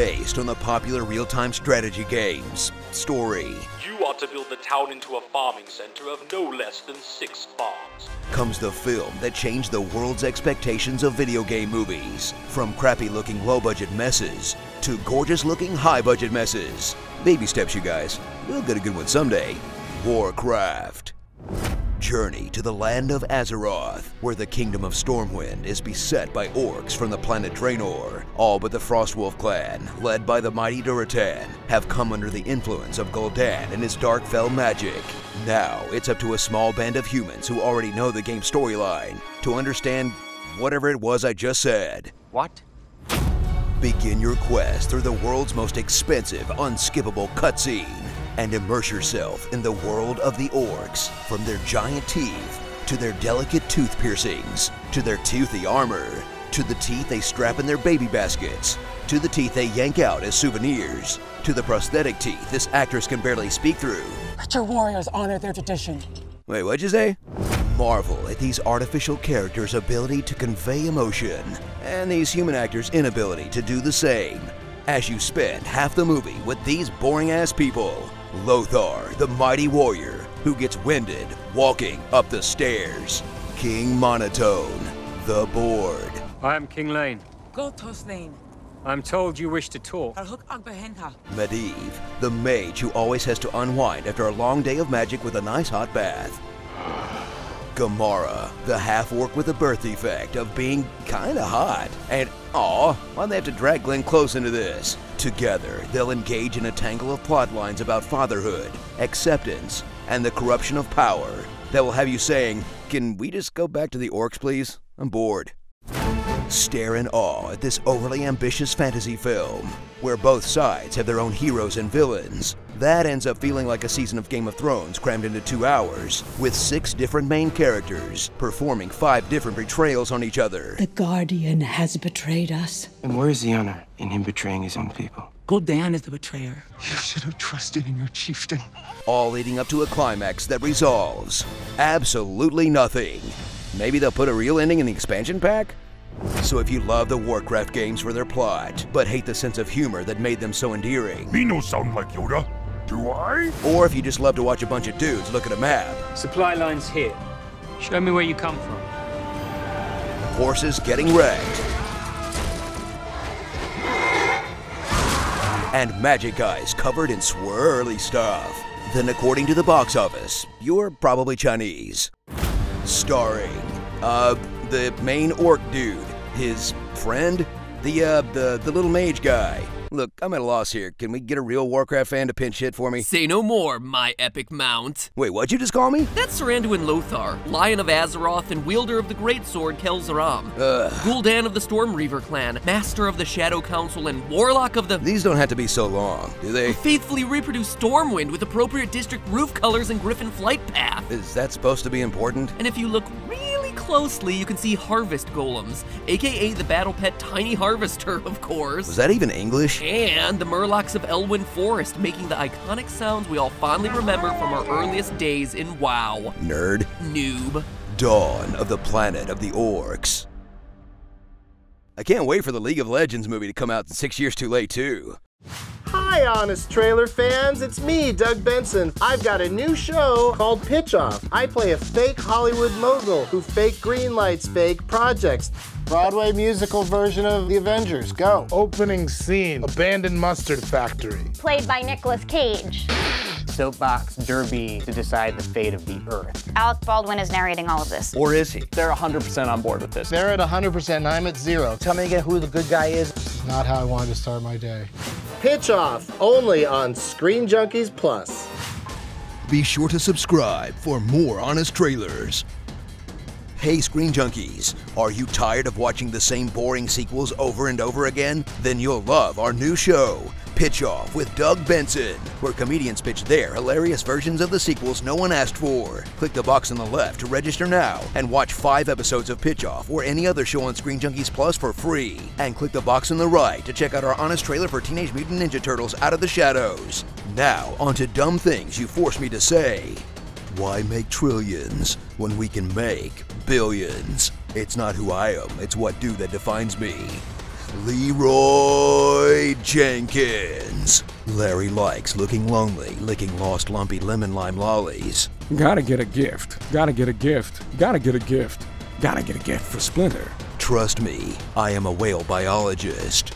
based on the popular real-time strategy game's story. You are to build the town into a farming center of no less than 6 farms. Comes the film that changed the world's expectations of video game movies. From crappy-looking low-budget messes to gorgeous-looking high-budget messes. Baby steps, you guys. We'll get a good one someday. Warcraft. Journey to the land of Azeroth, where the kingdom of Stormwind is beset by orcs from the planet Draenor. All but the Frostwolf clan, led by the mighty Durotan, have come under the influence of Gul'dan and his dark fell magic. Now it's up to a small band of humans who already know the game's storyline to understand whatever it was I just said. What? Begin your quest through the world's most expensive, unskippable cutscene, and immerse yourself in the world of the orcs, from their giant teeth, to their delicate tooth piercings, to their toothy armor, to the teeth they strap in their baby baskets, to the teeth they yank out as souvenirs, to the prosthetic teeth this actress can barely speak through. Let your warriors honor their tradition. Wait, what'd you say? Marvel at these artificial characters' ability to convey emotion, and these human actors' inability to do the same, as you spend half the movie with these boring-ass people. Lothar, the mighty warrior, who gets winded walking up the stairs. King Monotone, the board. I am King Llane. Go toss Llane. I'm told you wish to talk. Medivh, the mage who always has to unwind after a long day of magic with a nice hot bath. Gamora, the half-orc with a birth defect of being kinda hot. And aw, why'd they have to drag Glenn close into this? Together, they'll engage in a tangle of plotlines about fatherhood, acceptance, and the corruption of power that will have you saying, "Can we just go back to the orcs, please? I'm bored." Stare in awe at this overly ambitious fantasy film, where both sides have their own heroes and villains. That ends up feeling like a season of Game of Thrones crammed into 2 hours, with 6 different main characters performing 5 different betrayals on each other. The Guardian has betrayed us. And where is the honor in him betraying his own people? Gul'dan is the betrayer. You should have trusted in your chieftain. All leading up to a climax that resolves absolutely nothing. Maybe they'll put a real ending in the expansion pack? So if you love the Warcraft games for their plot, but hate the sense of humor that made them so endearing. Me no sound like Yoda, do I? Or if you just love to watch a bunch of dudes look at a map. Supply line's here. Show me where you come from. Horses getting wrecked. And magic eyes covered in swirly stuff. Then according to the box office, you're probably Chinese. Starring, the main orc dude, his friend, the little mage guy. Look, I'm at a loss here. Can we get a real Warcraft fan to pinch hit for me? Say no more, my epic mount. Wait, what'd you just call me? That's Sir Anduin Lothar, Lion of Azeroth and wielder of the greatsword Kelzaram. Gul'dan of the Stormreaver clan, Master of the Shadow Council, and Warlock of the... These don't have to be so long, do they? Faithfully reproduce Stormwind with appropriate district roof colors and griffin flight path. Is that supposed to be important? And if you look really closely, you can see harvest golems, aka the battle pet Tiny Harvester, of course. Was that even English? And the Murlocs of Elwynn Forest, making the iconic sounds we all fondly remember from our earliest days in WoW. Nerd. Noob. Dawn of the Planet of the Orcs. I can't wait for the League of Legends movie to come out 6 years too late, too. Hi, Honest Trailer fans, it's me, Doug Benson. I've got a new show called Pitch Off. I play a fake Hollywood mogul who fake greenlights fake projects. Broadway musical version of The Avengers, go. Opening scene, abandoned mustard factory. Played by Nicolas Cage. Soapbox derby to decide the fate of the Earth. Alec Baldwin is narrating all of this. Or is he? They're 100% on board with this. They're at 100% and I'm at 0. Tell me again who the good guy is. This is not how I wanted to start my day. Pitch Off, only on Screen Junkies Plus. Be sure to subscribe for more honest trailers. Hey Screen Junkies, are you tired of watching the same boring sequels over and over again? Then you'll love our new show, Pitch Off with Doug Benson, where comedians pitch their hilarious versions of the sequels no one asked for. Click the box on the left to register now and watch 5 episodes of Pitch Off or any other show on Screen Junkies Plus for free. And click the box on the right to check out our honest trailer for Teenage Mutant Ninja Turtles Out of the Shadows. Now, onto dumb things you forced me to say. Why make trillions when we can make billions? It's not who I am, it's what do that defines me. Leroy Jenkins. Larry likes looking lonely, licking lost lumpy lemon lime lollies. Gotta get a gift. Gotta get a gift. Gotta get a gift. Gotta get a gift for Splinter. Trust me, I am a whale biologist.